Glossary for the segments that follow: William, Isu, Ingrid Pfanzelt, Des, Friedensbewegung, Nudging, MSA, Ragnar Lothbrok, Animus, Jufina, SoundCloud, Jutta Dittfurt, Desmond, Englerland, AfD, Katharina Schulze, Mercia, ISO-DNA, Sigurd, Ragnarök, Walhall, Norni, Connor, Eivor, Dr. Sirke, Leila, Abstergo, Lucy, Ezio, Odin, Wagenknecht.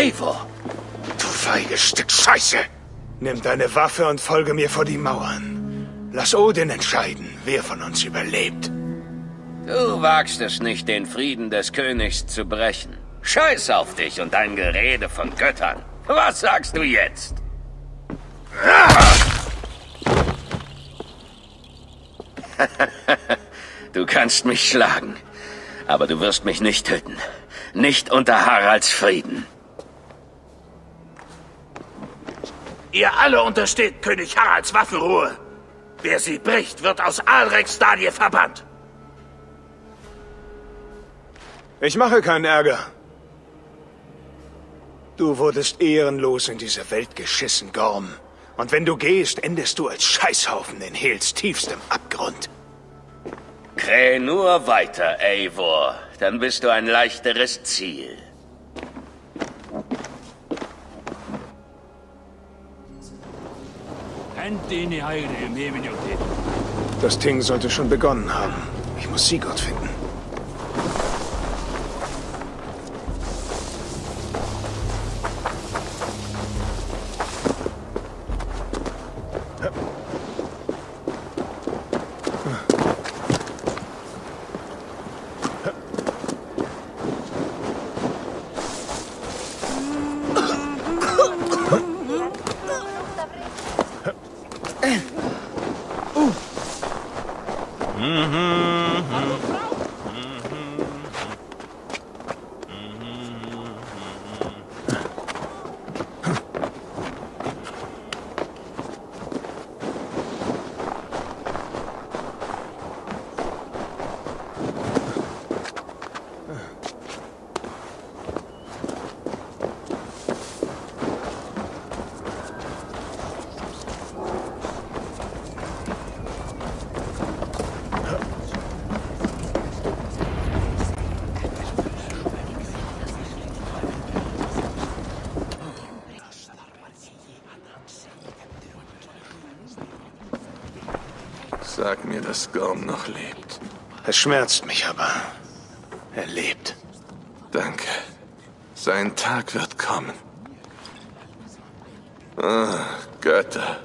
Eivor! Du feiges Stück Scheiße! Nimm deine Waffe und folge mir vor die Mauern. Lass Odin entscheiden, wer von uns überlebt. Du wagst es nicht, den Frieden des Königs zu brechen. Scheiß auf dich und dein Gerede von Göttern. Was sagst du jetzt? Du kannst mich schlagen, aber du wirst mich nicht töten. Nicht unter Haralds Frieden. Ihr alle untersteht König Haralds Waffenruhe. Wer sie bricht, wird aus Alreks Danie verbannt. Ich mache keinen Ärger. Du wurdest ehrenlos in diese Welt geschissen, Gorm. Und wenn du gehst, endest du als Scheißhaufen in Hels tiefstem Abgrund. Kräh nur weiter, Eivor. Dann bist du ein leichteres Ziel. Das Ting sollte schon begonnen haben. Ich muss Sigurd finden. Sag mir, dass Gorm noch lebt. Es schmerzt mich, aber er lebt. Danke. Sein Tag wird kommen. Ah, Götter.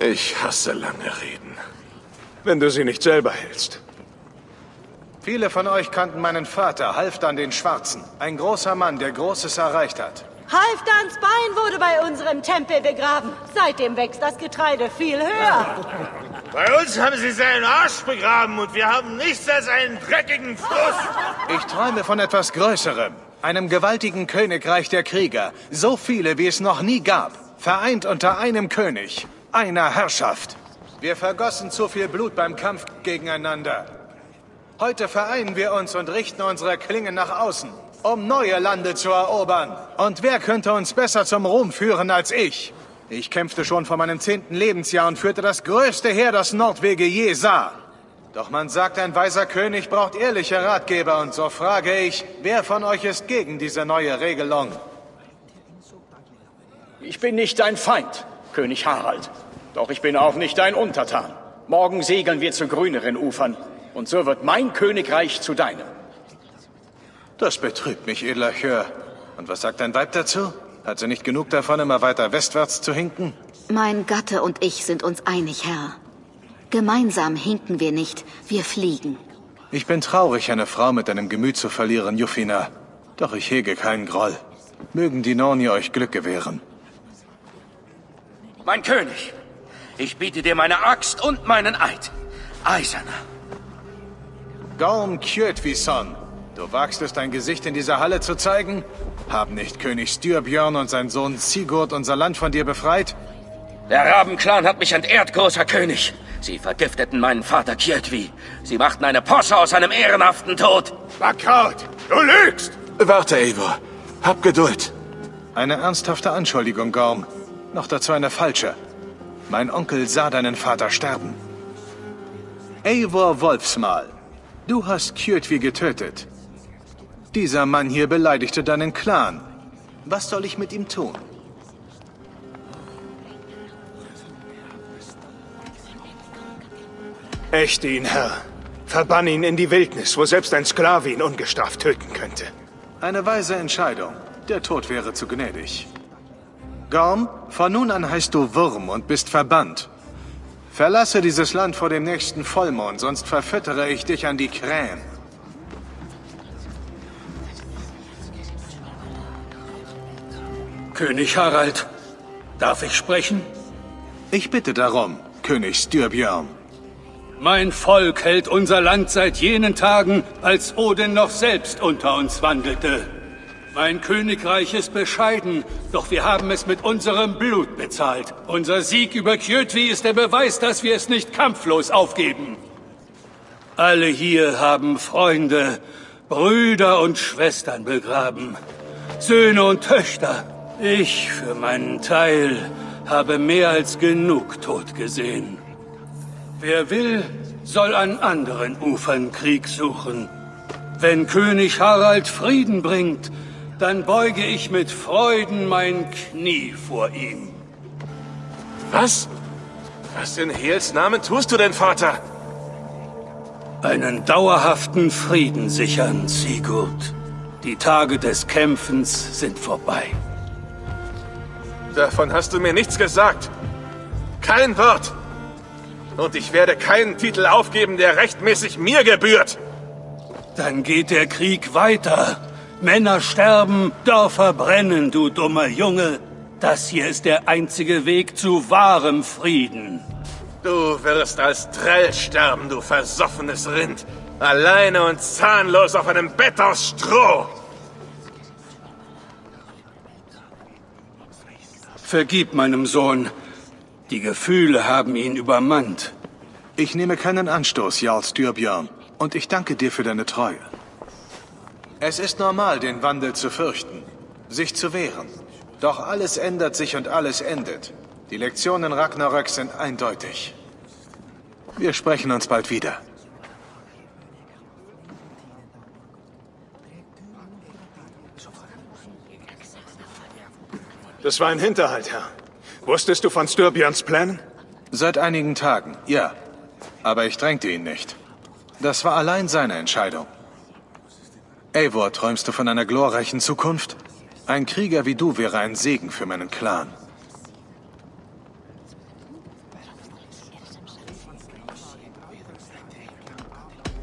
Ich hasse lange Reden. Wenn du sie nicht selber hältst. Viele von euch kannten meinen Vater, Halfdan den Schwarzen. Ein großer Mann, der Großes erreicht hat. Halfdans Bein wurde bei unserem Tempel begraben. Seitdem wächst das Getreide viel höher. Bei uns haben sie seinen Arsch begraben und wir haben nichts als einen dreckigen Fluss. Ich träume von etwas Größerem. Einem gewaltigen Königreich der Krieger. So viele, wie es noch nie gab. Vereint unter einem König. Einer Herrschaft. Wir vergossen zu viel Blut beim Kampf gegeneinander. Heute vereinen wir uns und richten unsere Klingen nach außen, um neue Lande zu erobern. Und wer könnte uns besser zum Ruhm führen als ich? Ich kämpfte schon vor meinem 10. Lebensjahr und führte das größte Heer, das Nordwege je sah. Doch man sagt, ein weiser König braucht ehrliche Ratgeber. Und so frage ich, wer von euch ist gegen diese neue Regelung? Ich bin nicht dein Feind, König Harald. Doch ich bin auch nicht dein Untertan. Morgen segeln wir zu grüneren Ufern. Und so wird mein Königreich zu deinem. Das betrübt mich, edler Hör. Und was sagt dein Weib dazu? Hat sie nicht genug davon, immer weiter westwärts zu hinken? Mein Gatte und ich sind uns einig, Herr. Gemeinsam hinken wir nicht, wir fliegen. Ich bin traurig, eine Frau mit einem Gemüt zu verlieren, Jufina. Doch ich hege keinen Groll. Mögen die Norni euch Glück gewähren. Mein König, ich biete dir meine Axt und meinen Eid. Eiserner. Gorm Kjötve, du wagst es, dein Gesicht in dieser Halle zu zeigen? Haben nicht König Styrbjörn und sein Sohn Sigurd unser Land von dir befreit? Der Rabenclan hat mich entehrt, großer König. Sie vergifteten meinen Vater Kjötve. Sie machten eine Posse aus einem ehrenhaften Tod. Backraut, du lügst! Warte, Eivor. Hab Geduld. Eine ernsthafte Anschuldigung, Gorm. Noch dazu eine falsche. Mein Onkel sah deinen Vater sterben. Eivor Wolfsmal, du hast Kjötve getötet. Dieser Mann hier beleidigte deinen Clan. Was soll ich mit ihm tun? Ächt ihn, Herr. Verbann ihn in die Wildnis, wo selbst ein Sklave ihn ungestraft töten könnte. Eine weise Entscheidung. Der Tod wäre zu gnädig. Gorm, von nun an heißt du Wurm und bist verbannt. Verlasse dieses Land vor dem nächsten Vollmond, sonst verfüttere ich dich an die Krähen. König Harald, darf ich sprechen? Ich bitte darum, König Styrbjörn. Mein Volk hält unser Land seit jenen Tagen, als Odin noch selbst unter uns wandelte. Mein Königreich ist bescheiden, doch wir haben es mit unserem Blut bezahlt. Unser Sieg über Kjötve ist der Beweis, dass wir es nicht kampflos aufgeben. Alle hier haben Freunde, Brüder und Schwestern begraben, Söhne und Töchter. Ich für meinen Teil habe mehr als genug Tod gesehen. Wer will, soll an anderen Ufern Krieg suchen. Wenn König Harald Frieden bringt, dann beuge ich mit Freuden mein Knie vor ihm. Was? Was in Hels Namen tust du denn, Vater? Einen dauerhaften Frieden sichern, Sigurd. Die Tage des Kämpfens sind vorbei. Davon hast du mir nichts gesagt. Kein Wort. Und ich werde keinen Titel aufgeben, der rechtmäßig mir gebührt. Dann geht der Krieg weiter. Männer sterben, Dörfer brennen, du dummer Junge. Das hier ist der einzige Weg zu wahrem Frieden. Du wirst als Trell sterben, du versoffenes Rind. Alleine und zahnlos auf einem Bett aus Stroh. Vergib meinem Sohn. Die Gefühle haben ihn übermannt. Ich nehme keinen Anstoß, Jarl Styrbjörn. Und ich danke dir für deine Treue. Es ist normal, den Wandel zu fürchten, sich zu wehren. Doch alles ändert sich und alles endet. Die Lektionen Ragnarök sind eindeutig. Wir sprechen uns bald wieder. Das war ein Hinterhalt, Herr. Wusstest du von Styrbjörns Plänen? Seit einigen Tagen, ja. Aber ich drängte ihn nicht. Das war allein seine Entscheidung. Eivor, träumst du von einer glorreichen Zukunft? Ein Krieger wie du wäre ein Segen für meinen Clan.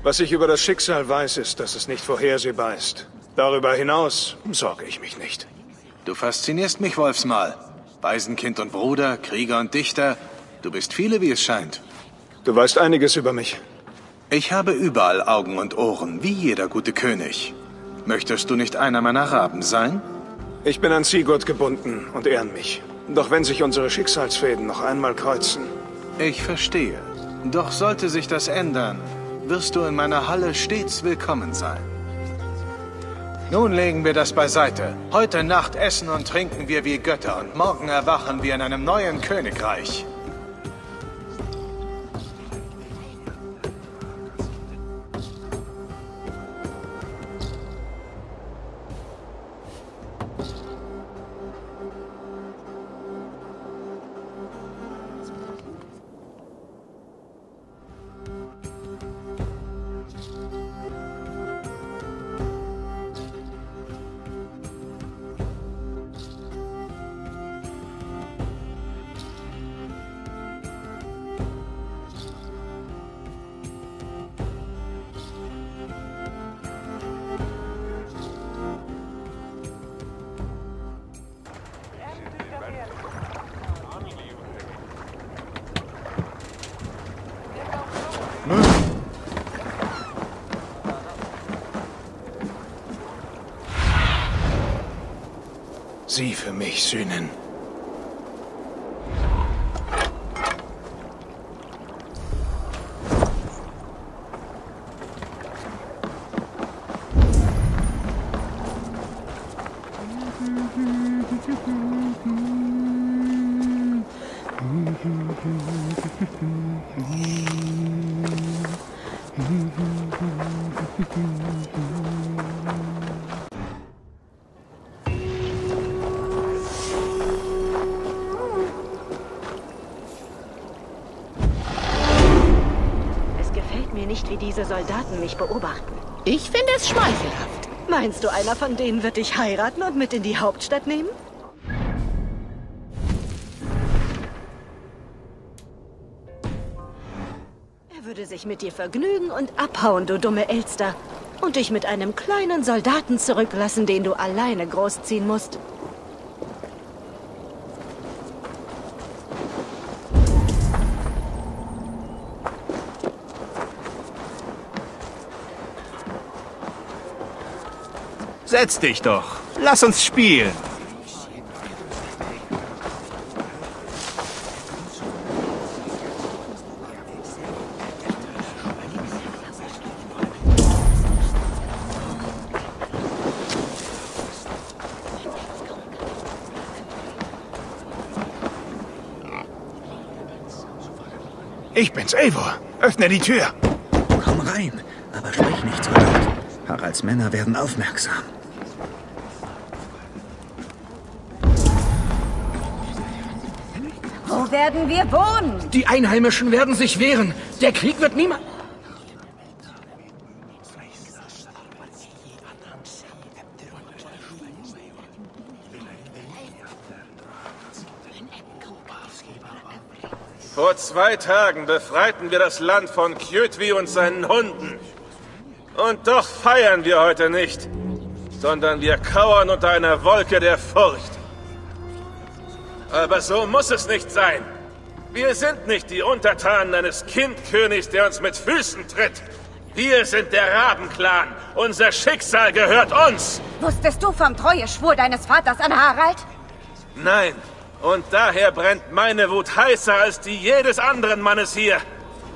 Was ich über das Schicksal weiß, ist, dass es nicht vorhersehbar ist. Darüber hinaus sorge ich mich nicht. Du faszinierst mich, Wolfsmal. Waisenkind und Bruder, Krieger und Dichter. Du bist viele, wie es scheint. Du weißt einiges über mich. Ich habe überall Augen und Ohren, wie jeder gute König. Möchtest du nicht einer meiner Raben sein? Ich bin an Sigurd gebunden und ehren mich. Doch wenn sich unsere Schicksalsfäden noch einmal kreuzen... Ich verstehe. Doch sollte sich das ändern, wirst du in meiner Halle stets willkommen sein. Nun legen wir das beiseite. Heute Nacht essen und trinken wir wie Götter und morgen erwachen wir in einem neuen Königreich. Sie für mich sühnen. Soldaten mich beobachten. Ich finde es schmeichelhaft. Meinst du, einer von denen wird dich heiraten und mit in die Hauptstadt nehmen? Er würde sich mit dir vergnügen und abhauen, du dumme Elster. Und dich mit einem kleinen Soldaten zurücklassen, den du alleine großziehen musst. Setz dich doch. Lass uns spielen. Ich bin's, Eivor. Öffne die Tür. Komm rein, aber sprich nicht so laut. Haralds Männer werden aufmerksam. Werden wir wohnen? Die Einheimischen werden sich wehren. Der Krieg wird niemals... Vor 2 Tagen befreiten wir das Land von Kjötve und seinen Hunden. Und doch feiern wir heute nicht, sondern wir kauern unter einer Wolke der Furcht. Aber so muss es nicht sein. Wir sind nicht die Untertanen eines Kindkönigs, der uns mit Füßen tritt. Wir sind der Rabenclan. Unser Schicksal gehört uns. Wusstest du vom Treueschwur deines Vaters an Harald? Nein. Und daher brennt meine Wut heißer als die jedes anderen Mannes hier.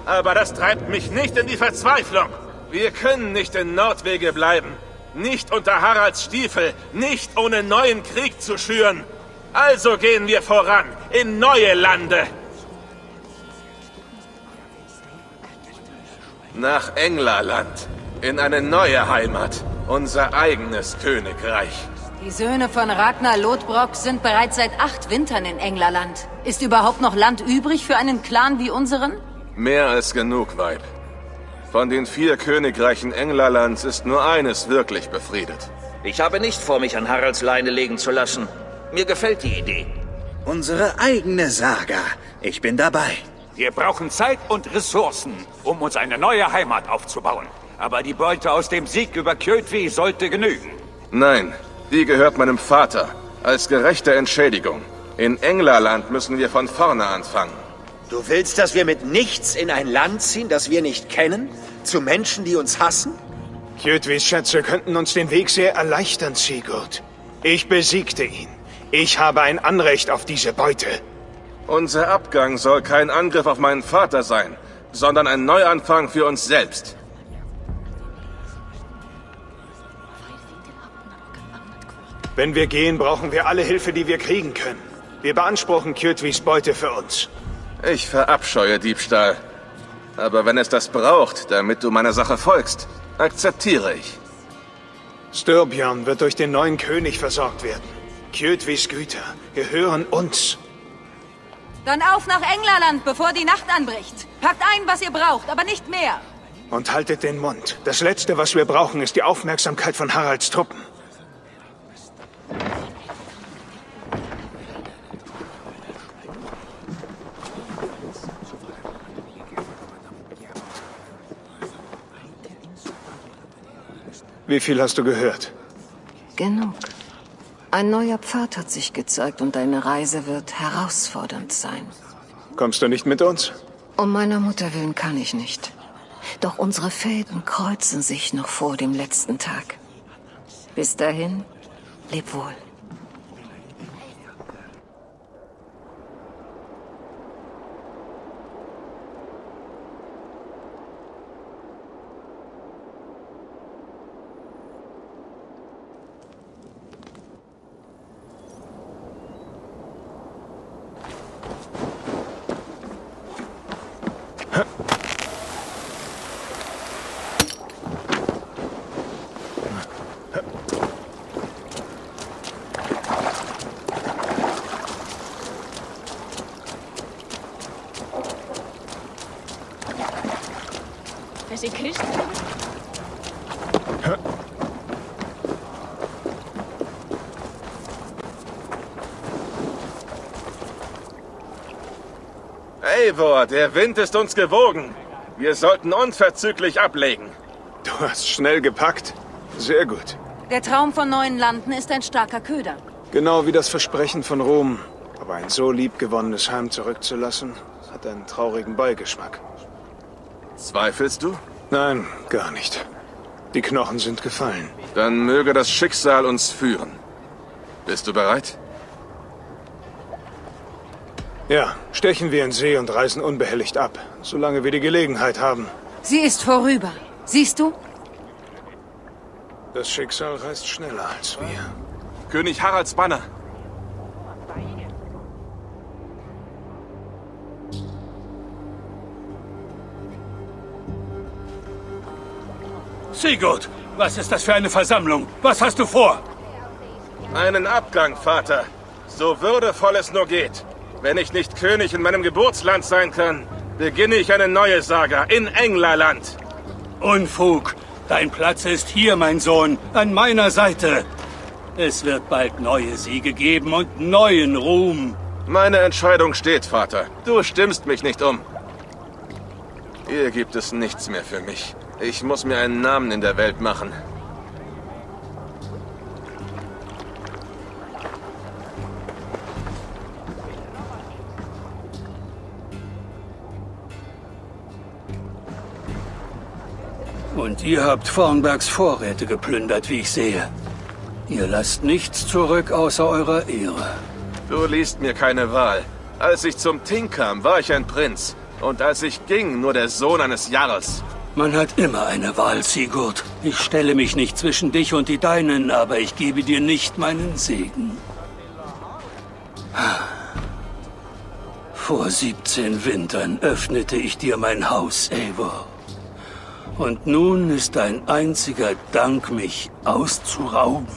Aber das treibt mich nicht in die Verzweiflung. Wir können nicht in Nordwege bleiben. Nicht unter Haralds Stiefel. Nicht ohne neuen Krieg zu schüren. Also gehen wir voran, in neue Lande. Nach Englerland, in eine neue Heimat, unser eigenes Königreich. Die Söhne von Ragnar Lothbrok sind bereits seit 8 Wintern in Englerland. Ist überhaupt noch Land übrig für einen Clan wie unseren? Mehr als genug, Weib. Von den 4 Königreichen Englerlands ist nur eines wirklich befriedet. Ich habe nicht vor, mich an Haralds Leine legen zu lassen. Mir gefällt die Idee. Unsere eigene Saga. Ich bin dabei. Wir brauchen Zeit und Ressourcen, um uns eine neue Heimat aufzubauen. Aber die Beute aus dem Sieg über Kjötve sollte genügen. Nein, die gehört meinem Vater. Als gerechte Entschädigung. In Englerland müssen wir von vorne anfangen. Du willst, dass wir mit nichts in ein Land ziehen, das wir nicht kennen? Zu Menschen, die uns hassen? Kjötves Schätze könnten uns den Weg sehr erleichtern, Sigurd. Ich besiegte ihn. Ich habe ein Anrecht auf diese Beute. Unser Abgang soll kein Angriff auf meinen Vater sein, sondern ein Neuanfang für uns selbst. Wenn wir gehen, brauchen wir alle Hilfe, die wir kriegen können. Wir beanspruchen Kjötves Beute für uns. Ich verabscheue Diebstahl. Aber wenn es das braucht, damit du meiner Sache folgst, akzeptiere ich. Styrbjörn wird durch den neuen König versorgt werden. Kjötves Güter gehören uns. Dann auf nach Englerland, bevor die Nacht anbricht. Packt ein, was ihr braucht, aber nicht mehr. Und haltet den Mund. Das Letzte, was wir brauchen, ist die Aufmerksamkeit von Haralds Truppen. Wie viel hast du gehört? Genug. Ein neuer Pfad hat sich gezeigt und deine Reise wird herausfordernd sein. Kommst du nicht mit uns? Um meiner Mutter willen kann ich nicht. Doch unsere Fäden kreuzen sich noch vor dem letzten Tag. Bis dahin, leb wohl. Eivor, der Wind ist uns gewogen. Wir sollten unverzüglich ablegen. Du hast schnell gepackt. Sehr gut. Der Traum von neuen Landen ist ein starker Köder. Genau wie das Versprechen von Rom. Aber ein so liebgewonnenes Heim zurückzulassen, hat einen traurigen Beigeschmack. Zweifelst du? Nein, gar nicht. Die Knochen sind gefallen. Dann möge das Schicksal uns führen. Bist du bereit? Ja, stechen wir in See und reisen unbehelligt ab, solange wir die Gelegenheit haben. Sie ist vorüber. Siehst du? Das Schicksal reist schneller als wir. König Haralds Banner. Sigurd, was ist das für eine Versammlung? Was hast du vor? Einen Abgang, Vater. So würdevoll es nur geht. Wenn ich nicht König in meinem Geburtsland sein kann, beginne ich eine neue Saga in Englerland. Unfug! Dein Platz ist hier, mein Sohn, an meiner Seite. Es wird bald neue Siege geben und neuen Ruhm. Meine Entscheidung steht, Vater. Du stimmst mich nicht um. Hier gibt es nichts mehr für mich. Ich muss mir einen Namen in der Welt machen. Und ihr habt Vornbergs Vorräte geplündert, wie ich sehe. Ihr lasst nichts zurück außer eurer Ehre. Du liest mir keine Wahl. Als ich zum Ting kam, war ich ein Prinz. Und als ich ging, nur der Sohn eines Jarls. Man hat immer eine Wahl, Sigurd. Ich stelle mich nicht zwischen dich und die Deinen, aber ich gebe dir nicht meinen Segen. Vor 17 Wintern öffnete ich dir mein Haus, Eivor. Und nun ist dein einziger Dank, mich auszurauben.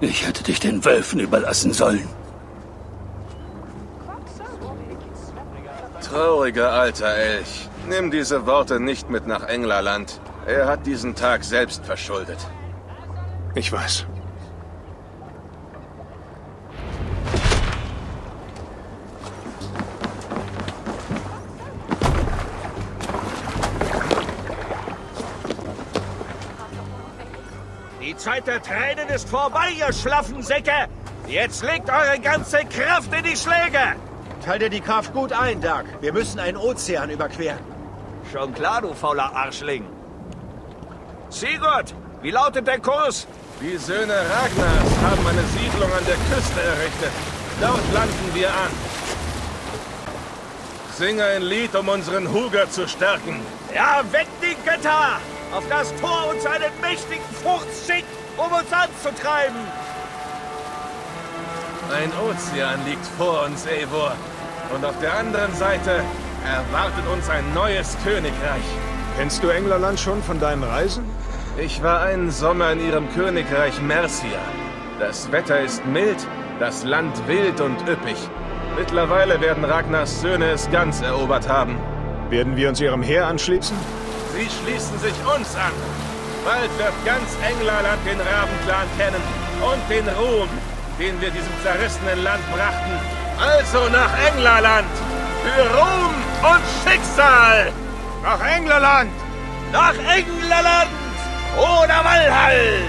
Ich hätte dich den Wölfen überlassen sollen. Trauriger alter Elch. Nimm diese Worte nicht mit nach Englerland. Er hat diesen Tag selbst verschuldet. Ich weiß. Die Zeit der Tränen ist vorbei, ihr schlaffen Säcke! Jetzt legt eure ganze Kraft in die Schläge! Teil dir die Kraft gut ein, Dag. Wir müssen einen Ozean überqueren. Schon klar, du fauler Arschling. Sigurd, wie lautet der Kurs? Die Söhne Ragnars haben eine Siedlung an der Küste errichtet. Dort landen wir an. Singe ein Lied, um unseren Huger zu stärken. Ja, weg die Götter! Auf das Tor uns einen mächtigen Furz schickt, um uns anzutreiben. Ein Ozean liegt vor uns, Eivor. Und auf der anderen Seite erwartet uns ein neues Königreich. Kennst du Englerland schon von deinen Reisen? Ich war einen Sommer in ihrem Königreich Mercia. Das Wetter ist mild, das Land wild und üppig. Mittlerweile werden Ragnars Söhne es ganz erobert haben. Werden wir uns ihrem Heer anschließen? Sie schließen sich uns an. Bald wird ganz Englerland den Rabenclan kennen und den Ruhm, den wir diesem zerrissenen Land brachten. Also nach Englerland! Für Ruhm und Schicksal! Nach Englerland! Nach Englerland! Oder Walhall!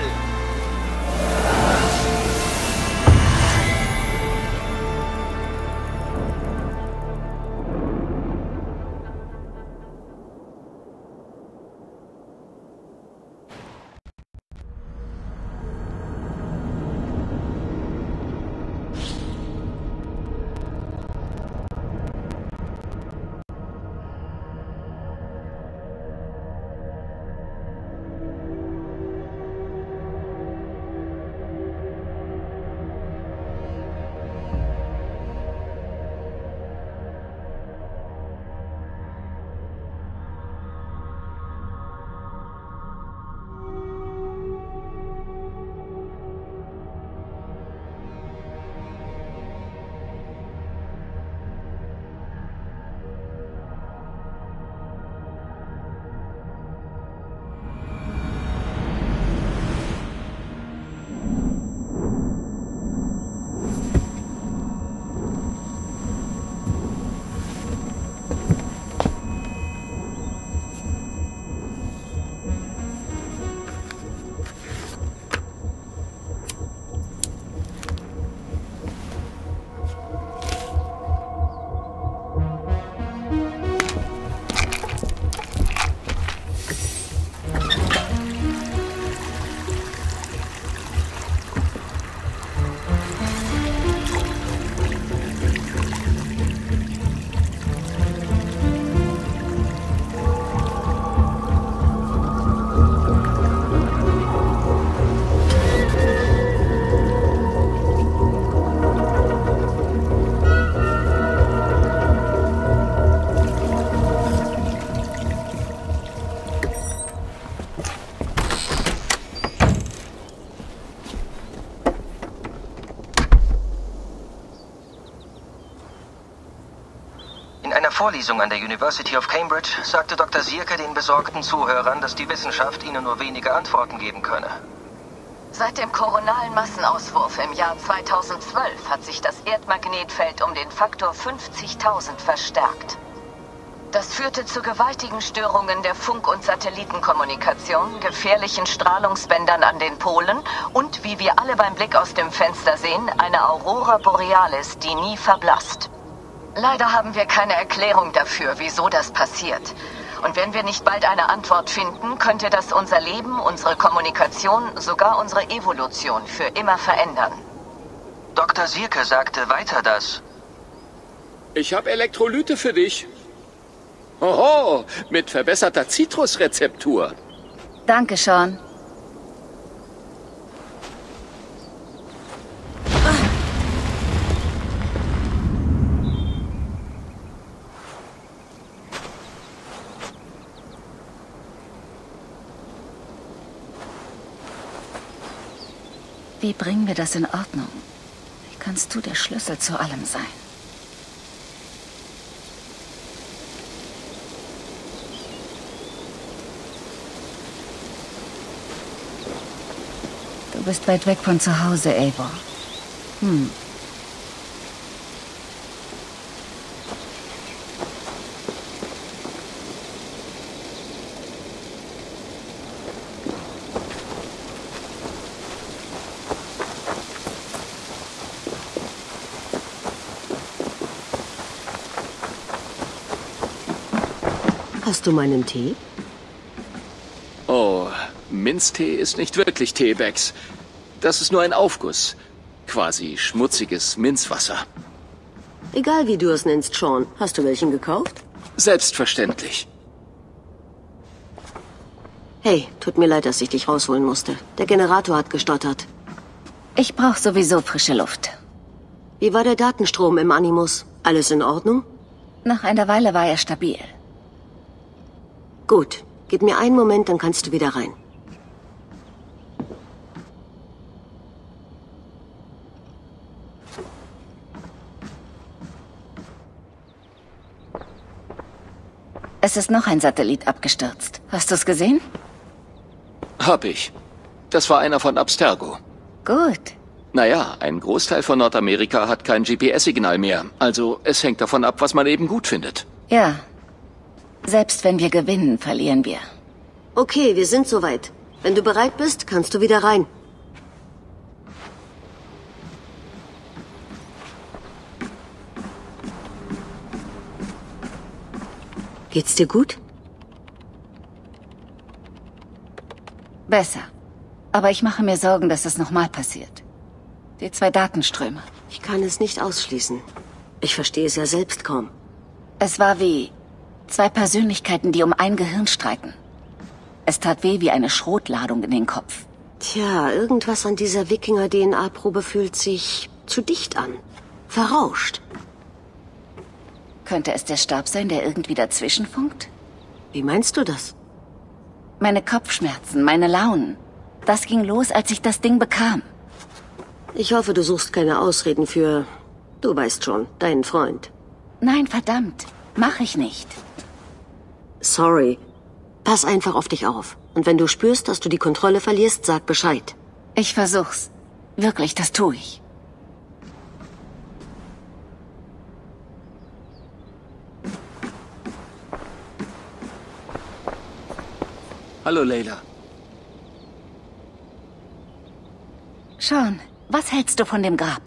Vorlesung an der University of Cambridge sagte Dr. Sirke den besorgten Zuhörern, dass die Wissenschaft ihnen nur wenige Antworten geben könne. Seit dem koronalen Massenauswurf im Jahr 2012 hat sich das Erdmagnetfeld um den Faktor 50.000 verstärkt. Das führte zu gewaltigen Störungen der Funk- und Satellitenkommunikation, gefährlichen Strahlungsbändern an den Polen und, wie wir alle beim Blick aus dem Fenster sehen, einer Aurora Borealis, die nie verblasst. Leider haben wir keine Erklärung dafür, wieso das passiert. Und wenn wir nicht bald eine Antwort finden, könnte das unser Leben, unsere Kommunikation, sogar unsere Evolution für immer verändern. Dr. Sirke sagte weiter, dass... Ich habe Elektrolyte für dich. Oho, mit verbesserter Zitrusrezeptur. Danke, Sean. Wie bringen wir das in Ordnung? Wie kannst du der Schlüssel zu allem sein? Du bist weit weg von zu Hause, Eivor. Hast du meinen Tee? Oh, Minztee ist nicht wirklich Tee, Bex. Das ist nur ein Aufguss. Quasi schmutziges Minzwasser. Egal wie du es nennst, Sean. Hast du welchen gekauft? Selbstverständlich. Hey, tut mir leid, dass ich dich rausholen musste. Der Generator hat gestottert. Ich brauche sowieso frische Luft. Wie war der Datenstrom im Animus? Alles in Ordnung? Nach einer Weile war er stabil. Gut. Gib mir einen Moment, dann kannst du wieder rein. Es ist noch ein Satellit abgestürzt. Hast du es gesehen? Hab ich. Das war einer von Abstergo. Gut. Naja, ein Großteil von Nordamerika hat kein GPS-Signal mehr. Also es hängt davon ab, was man eben gut findet. Ja. Selbst wenn wir gewinnen, verlieren wir. Okay, wir sind soweit. Wenn du bereit bist, kannst du wieder rein. Geht's dir gut? Besser. Aber ich mache mir Sorgen, dass es nochmal passiert. Die zwei Datenströme. Ich kann es nicht ausschließen. Ich verstehe es ja selbst kaum. Es war wie... zwei Persönlichkeiten, die um ein Gehirn streiten. Es tat weh wie eine Schrotladung in den Kopf. Tja, irgendwas an dieser Wikinger-DNA-Probe fühlt sich zu dicht an. Verrauscht. Könnte es der Stab sein, der irgendwie dazwischen funkt? Wie meinst du das? Meine Kopfschmerzen, meine Launen. Das ging los, als ich das Ding bekam. Ich hoffe, du suchst keine Ausreden für... du weißt schon, deinen Freund. Nein, verdammt. Mach ich nicht. Sorry. Pass einfach auf dich auf. Und wenn du spürst, dass du die Kontrolle verlierst, sag Bescheid. Ich versuch's. Wirklich, das tue ich. Hallo, Leila. Sean, was hältst du von dem Grab?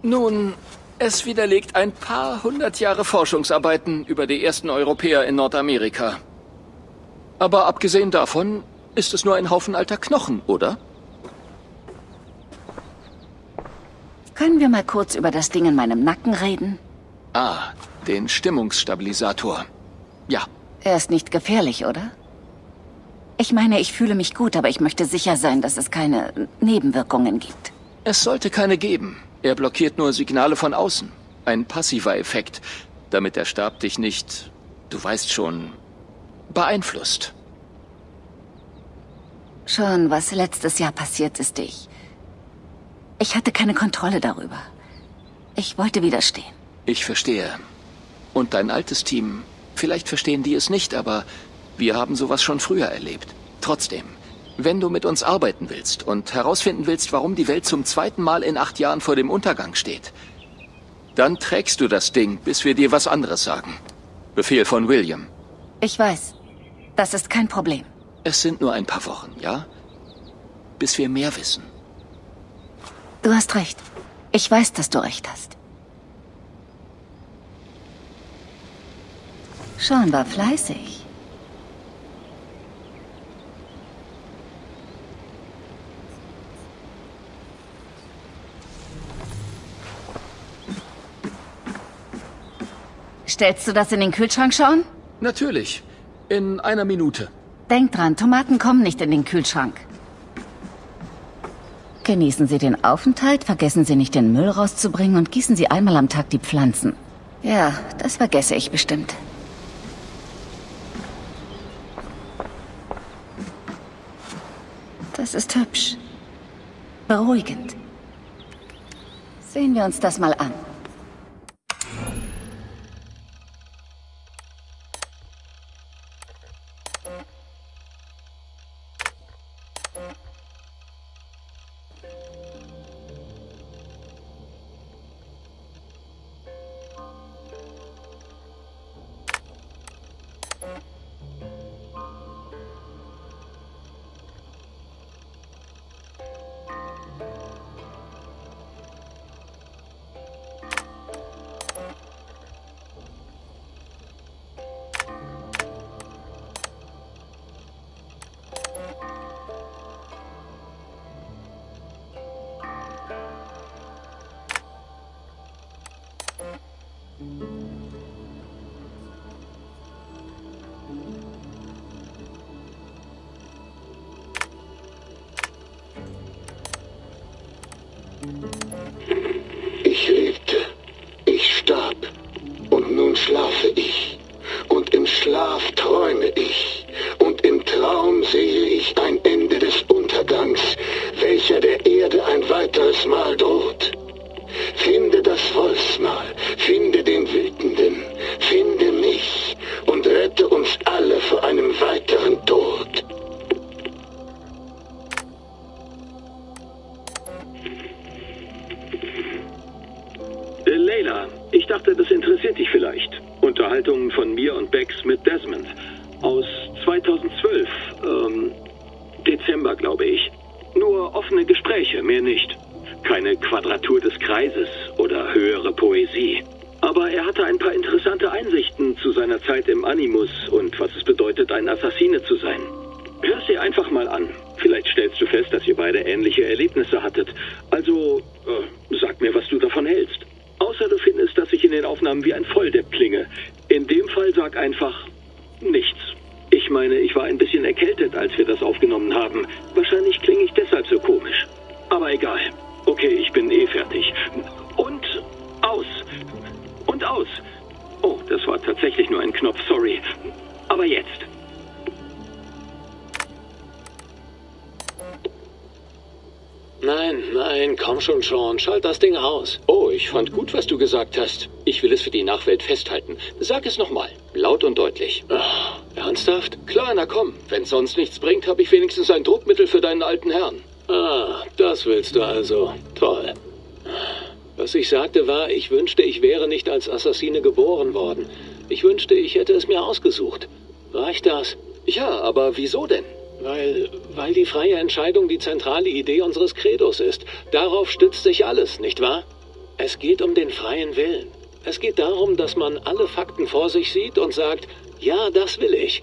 Nun, es widerlegt ein paar hundert Jahre Forschungsarbeiten über die ersten Europäer in Nordamerika. Aber abgesehen davon ist es nur ein Haufen alter Knochen, oder? Können wir mal kurz über das Ding in meinem Nacken reden? Ah, den Stimmungsstabilisator. Ja. Er ist nicht gefährlich, oder? Ich meine, ich fühle mich gut, aber ich möchte sicher sein, dass es keine Nebenwirkungen gibt. Es sollte keine geben. Er blockiert nur Signale von außen. Ein passiver Effekt, damit der Stab dich nicht, du weißt schon, beeinflusst. Schon, was letztes Jahr passiert ist, ich hatte keine Kontrolle darüber. Ich wollte widerstehen. Ich verstehe. Und dein altes Team, vielleicht verstehen die es nicht, aber wir haben sowas schon früher erlebt. Trotzdem, wenn du mit uns arbeiten willst und herausfinden willst, warum die Welt zum zweiten Mal in 8 Jahren vor dem Untergang steht, dann trägst du das Ding, bis wir dir was anderes sagen. Befehl von William. Ich weiß. Das ist kein Problem. Es sind nur ein paar Wochen, ja? Bis wir mehr wissen. Du hast recht. Ich weiß, dass du recht hast. Sean war fleißig. Stellst du das in den Kühlschrank, Sean? Natürlich. In einer Minute. Denk dran, Tomaten kommen nicht in den Kühlschrank. Genießen Sie den Aufenthalt, vergessen Sie nicht, den Müll rauszubringen und gießen Sie einmal am Tag die Pflanzen. Ja, das vergesse ich bestimmt. Das ist hübsch. Beruhigend. Sehen wir uns das mal an. Ich lebte, ich starb, und nun schlafe ich, und im Schlaf träume ich, und im Traum sehe ich ein Ende des Untergangs, welcher der Erde ein weiteres Mal droht. Finde das Wolfsmal, finde den Wütenden, finde mich und rette uns alle vor einem weiteren Tod. Leila, ich dachte, das interessiert dich vielleicht. Unterhaltungen von mir und Bex mit Desmond. Aus 2012, Dezember, glaube ich. Nur offene Gespräche, mehr nicht. Keine Quadratur des Kreises oder höhere Poesie. Aber er hatte ein paar interessante Einsichten zu seiner Zeit im Animus und was es bedeutet, ein Assassine zu sein. Hör sie einfach mal an. Vielleicht stellst du fest, dass ihr beide ähnliche Erlebnisse hattet. Also, sag mir, was du davon hältst. Außer du findest, dass ich in den Aufnahmen wie ein Volldepp klinge. In dem Fall sag einfach nichts. Ich meine, ich war ein bisschen erkältet, als wir das aufgenommen haben. Wahrscheinlich klinge ich deshalb so komisch. Aber egal. Okay, ich bin eh fertig. Und aus. Und aus. Oh, das war tatsächlich nur ein Knopf, sorry. Aber jetzt. Nein, nein, komm schon, Sean. Schalt das Ding aus. Oh, ich fand gut, was du gesagt hast. Ich will es für die Nachwelt festhalten. Sag es nochmal. Laut und deutlich. Ach, ernsthaft? Klar, na komm. Wenn sonst nichts bringt, habe ich wenigstens ein Druckmittel für deinen alten Herrn. Ah, das willst du also. Toll. Was ich sagte war, ich wünschte, ich wäre nicht als Assassine geboren worden. Ich wünschte, ich hätte es mir ausgesucht. Reicht das? Ja, aber wieso denn? Weil die freie Entscheidung die zentrale Idee unseres Credos ist. Darauf stützt sich alles, nicht wahr? Es geht um den freien Willen. Es geht darum, dass man alle Fakten vor sich sieht und sagt, ja, das will ich.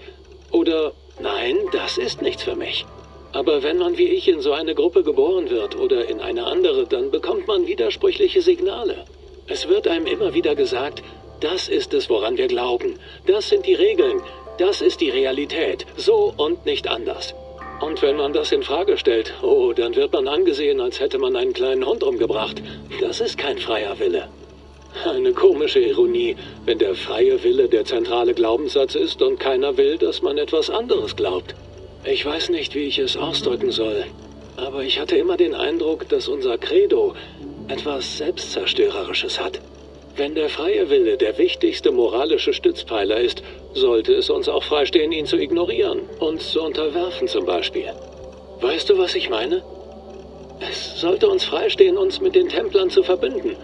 Oder, nein, das ist nichts für mich. Aber wenn man wie ich in so eine Gruppe geboren wird oder in eine andere, dann bekommt man widersprüchliche Signale. Es wird einem immer wieder gesagt, das ist es, woran wir glauben. Das sind die Regeln. Das ist die Realität, so und nicht anders. Und wenn man das in Frage stellt, oh, dann wird man angesehen, als hätte man einen kleinen Hund umgebracht. Das ist kein freier Wille. Eine komische Ironie, wenn der freie Wille der zentrale Glaubenssatz ist und keiner will, dass man etwas anderes glaubt. Ich weiß nicht, wie ich es ausdrücken soll, aber ich hatte immer den Eindruck, dass unser Credo etwas Selbstzerstörerisches hat. Wenn der freie Wille der wichtigste moralische Stützpfeiler ist, sollte es uns auch freistehen, ihn zu ignorieren, uns zu unterwerfen zum Beispiel. Weißt du, was ich meine? Es sollte uns freistehen, uns mit den Templern zu verbünden.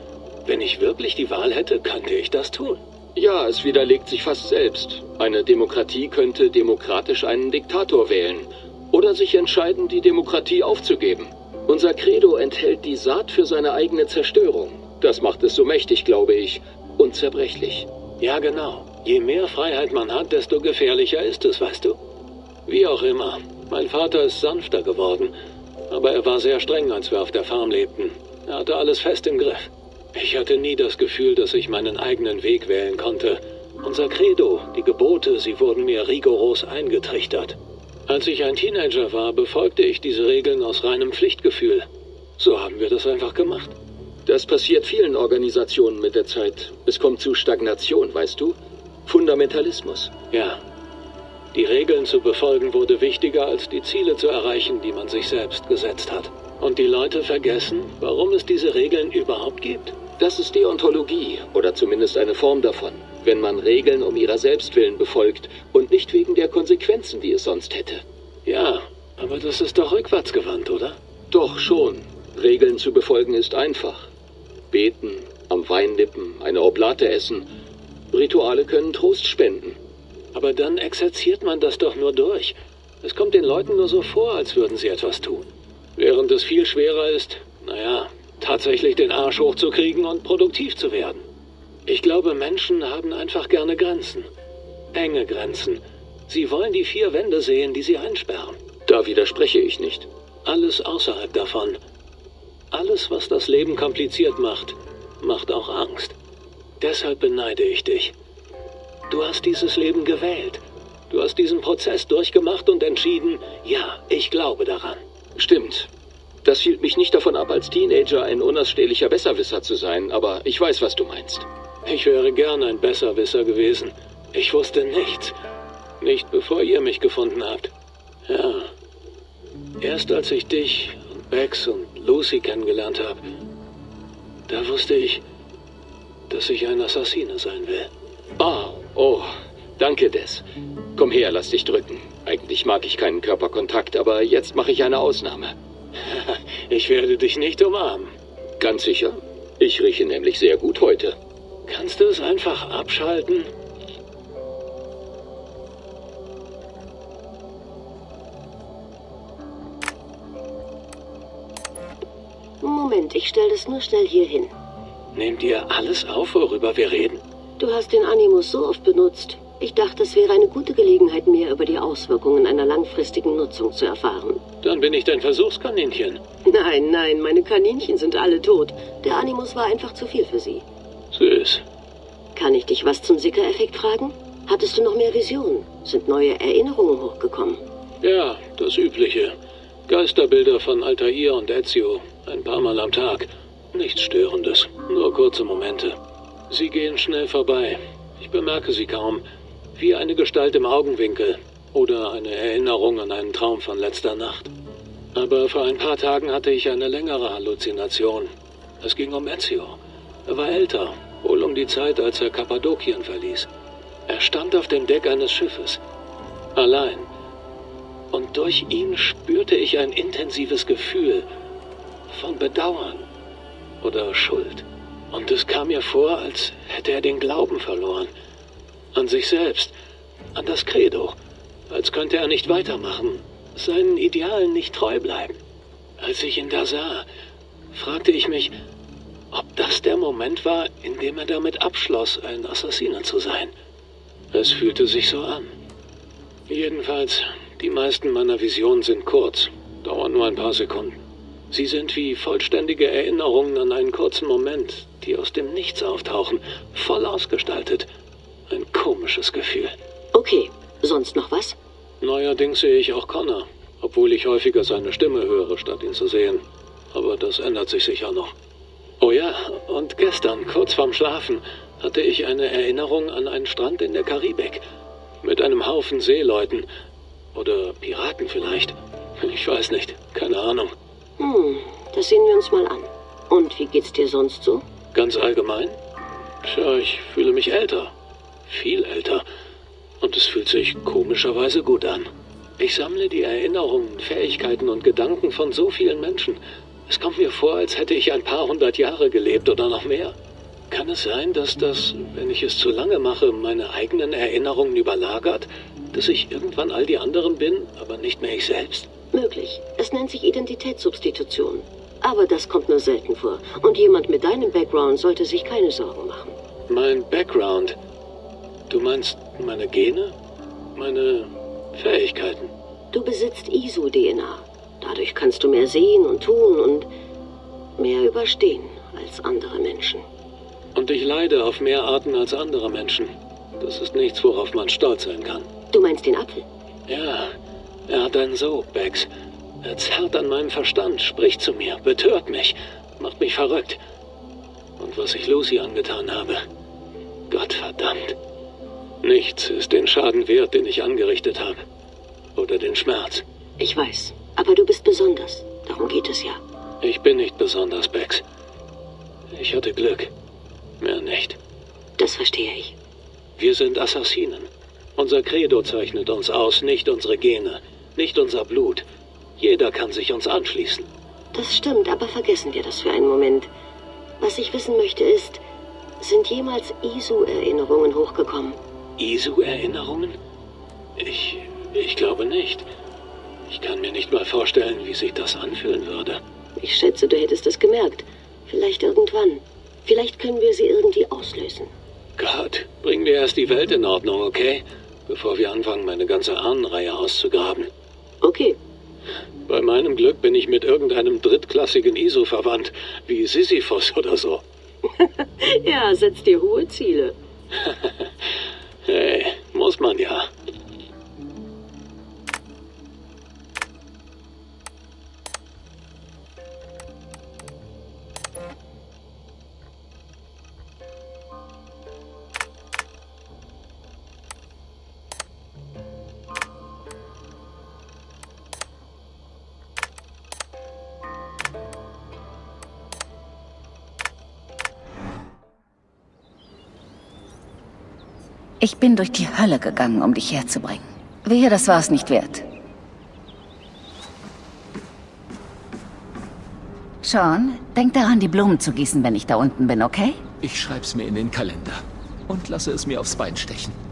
Wenn ich wirklich die Wahl hätte, könnte ich das tun. Ja, es widerlegt sich fast selbst. Eine Demokratie könnte demokratisch einen Diktator wählen oder sich entscheiden, die Demokratie aufzugeben. Unser Credo enthält die Saat für seine eigene Zerstörung. Das macht es so mächtig, glaube ich, und zerbrechlich. Ja, genau. Je mehr Freiheit man hat, desto gefährlicher ist es, weißt du? Wie auch immer. Mein Vater ist sanfter geworden, aber er war sehr streng, als wir auf der Farm lebten. Er hatte alles fest im Griff. Ich hatte nie das Gefühl, dass ich meinen eigenen Weg wählen konnte. Unser Credo, die Gebote, sie wurden mir rigoros eingetrichtert. Als ich ein Teenager war, befolgte ich diese Regeln aus reinem Pflichtgefühl. So haben wir das einfach gemacht. Das passiert vielen Organisationen mit der Zeit. Es kommt zu Stagnation, weißt du? Fundamentalismus. Ja. Die Regeln zu befolgen wurde wichtiger, als die Ziele zu erreichen, die man sich selbst gesetzt hat. Und die Leute vergessen, warum es diese Regeln überhaupt gibt. Das ist Deontologie, oder zumindest eine Form davon, wenn man Regeln um ihrer selbst willen befolgt und nicht wegen der Konsequenzen, die es sonst hätte. Ja, aber das ist doch rückwärtsgewandt, oder? Doch schon. Regeln zu befolgen ist einfach. Beten, am Wein nippen, eine Oblate essen. Rituale können Trost spenden. Aber dann exerziert man das doch nur durch. Es kommt den Leuten nur so vor, als würden sie etwas tun. Während es viel schwerer ist, naja, tatsächlich den Arsch hochzukriegen und produktiv zu werden. Ich glaube, Menschen haben einfach gerne Grenzen. Enge Grenzen. Sie wollen die 4 Wände sehen, die sie einsperren. Da widerspreche ich nicht. Alles außerhalb davon. Alles, was das Leben kompliziert macht, macht auch Angst. Deshalb beneide ich dich. Du hast dieses Leben gewählt. Du hast diesen Prozess durchgemacht und entschieden, ja, ich glaube daran. Stimmt. Das hielt mich nicht davon ab, als Teenager ein unausstehlicher Besserwisser zu sein, aber ich weiß, was du meinst. Ich wäre gern ein Besserwisser gewesen. Ich wusste nichts. Nicht bevor ihr mich gefunden habt. Ja. Erst als ich dich und Bex und Lucy kennengelernt habe, da wusste ich, dass ich ein Assassine sein will. Ah, oh, danke, Des. Komm her, lass dich drücken. Eigentlich mag ich keinen Körperkontakt, aber jetzt mache ich eine Ausnahme. Ich werde dich nicht umarmen. Ganz sicher. Ich rieche nämlich sehr gut heute. Kannst du es einfach abschalten? Moment, ich stelle das nur schnell hier hin. Nehmt ihr alles auf, worüber wir reden? Du hast den Animus so oft benutzt. Ich dachte, es wäre eine gute Gelegenheit, mehr über die Auswirkungen einer langfristigen Nutzung zu erfahren. Dann bin ich dein Versuchskaninchen. Nein, nein, meine Kaninchen sind alle tot. Der Animus war einfach zu viel für sie. Süß. Kann ich dich was zum Sicker-Effekt fragen? Hattest du noch mehr Visionen? Sind neue Erinnerungen hochgekommen? Ja, das Übliche. Geisterbilder von Altair und Ezio. Ein paar Mal am Tag. Nichts Störendes. Nur kurze Momente. Sie gehen schnell vorbei. Ich bemerke sie kaum. Wie eine Gestalt im Augenwinkel oder eine Erinnerung an einen Traum von letzter Nacht. Aber vor ein paar Tagen hatte ich eine längere Halluzination. Es ging um Ezio. Er war älter, wohl um die Zeit, als er Kappadokien verließ. Er stand auf dem Deck eines Schiffes, allein. Und durch ihn spürte ich ein intensives Gefühl von Bedauern oder Schuld. Und es kam mir vor, als hätte er den Glauben verloren. An sich selbst, an das Credo, als könnte er nicht weitermachen, seinen Idealen nicht treu bleiben. Als ich ihn da sah, fragte ich mich, ob das der Moment war, in dem er damit abschloss, ein Assassiner zu sein. Es fühlte sich so an. Jedenfalls, die meisten meiner Visionen sind kurz, dauern nur ein paar Sekunden. Sie sind wie vollständige Erinnerungen an einen kurzen Moment, die aus dem Nichts auftauchen, voll ausgestaltet. Ein komisches Gefühl. Okay, sonst noch was? Neuerdings sehe ich auch Connor, obwohl ich häufiger seine Stimme höre, statt ihn zu sehen. Aber das ändert sich sicher noch. Oh ja, und gestern, kurz vorm Schlafen, hatte ich eine Erinnerung an einen Strand in der Karibik. Mit einem Haufen Seeleuten. Oder Piraten vielleicht. Ich weiß nicht, keine Ahnung. Das sehen wir uns mal an. Und wie geht's dir sonst so? Ganz allgemein? Tja, ich fühle mich älter. Viel älter. Und es fühlt sich komischerweise gut an. Ich sammle die Erinnerungen, Fähigkeiten und Gedanken von so vielen Menschen. Es kommt mir vor, als hätte ich ein paar hundert Jahre gelebt oder noch mehr. Kann es sein, dass das, wenn ich es zu lange mache, meine eigenen Erinnerungen überlagert? Dass ich irgendwann all die anderen bin, aber nicht mehr ich selbst? Möglich. Es nennt sich Identitätssubstitution. Aber das kommt nur selten vor. Und jemand mit deinem Background sollte sich keine Sorgen machen. Mein Background? Du meinst meine Gene? Meine Fähigkeiten? Du besitzt ISO-DNA. Dadurch kannst du mehr sehen und tun und mehr überstehen als andere Menschen. Und ich leide auf mehr Arten als andere Menschen. Das ist nichts, worauf man stolz sein kann. Du meinst den Apfel? Ja, er hat einen Sog, Bex. Er zerrt an meinem Verstand, spricht zu mir, betört mich, macht mich verrückt. Und was ich Lucy angetan habe, Gottverdammt. Nichts ist den Schaden wert, den ich angerichtet habe. Oder den Schmerz. Ich weiß, aber du bist besonders. Darum geht es ja. Ich bin nicht besonders, Bex. Ich hatte Glück. Mehr nicht. Das verstehe ich. Wir sind Assassinen. Unser Credo zeichnet uns aus, nicht unsere Gene, nicht unser Blut. Jeder kann sich uns anschließen. Das stimmt, aber vergessen wir das für einen Moment. Was ich wissen möchte ist, sind jemals Isu-Erinnerungen hochgekommen? Isu-Erinnerungen? Ich glaube nicht. Ich kann mir nicht mal vorstellen, wie sich das anfühlen würde. Ich schätze, du hättest es gemerkt. Vielleicht irgendwann. Vielleicht können wir sie irgendwie auslösen. Gott, bringen wir erst die Welt in Ordnung, okay? Bevor wir anfangen, meine ganze Ahnenreihe auszugraben. Okay. Bei meinem Glück bin ich mit irgendeinem drittklassigen ISO verwandt, wie Sisyphos oder so. Ja, setz dir hohe Ziele. Hey, muss man ja. Ich bin durch die Hölle gegangen, um dich herzubringen. Wehe, das war es nicht wert. Sean, denk daran, die Blumen zu gießen, wenn ich da unten bin, okay? Ich schreib's mir in den Kalender und lasse es mir aufs Bein stechen.